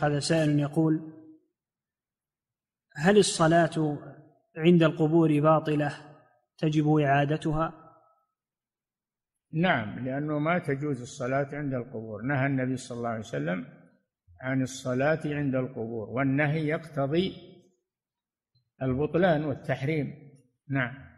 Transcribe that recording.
هذا سائل يقول: هل الصلاة عند القبور باطلة تجب إعادتها؟ نعم، لأنه ما تجوز الصلاة عند القبور، نهى النبي صلى الله عليه وسلم عن الصلاة عند القبور، والنهي يقتضي البطلان والتحريم. نعم.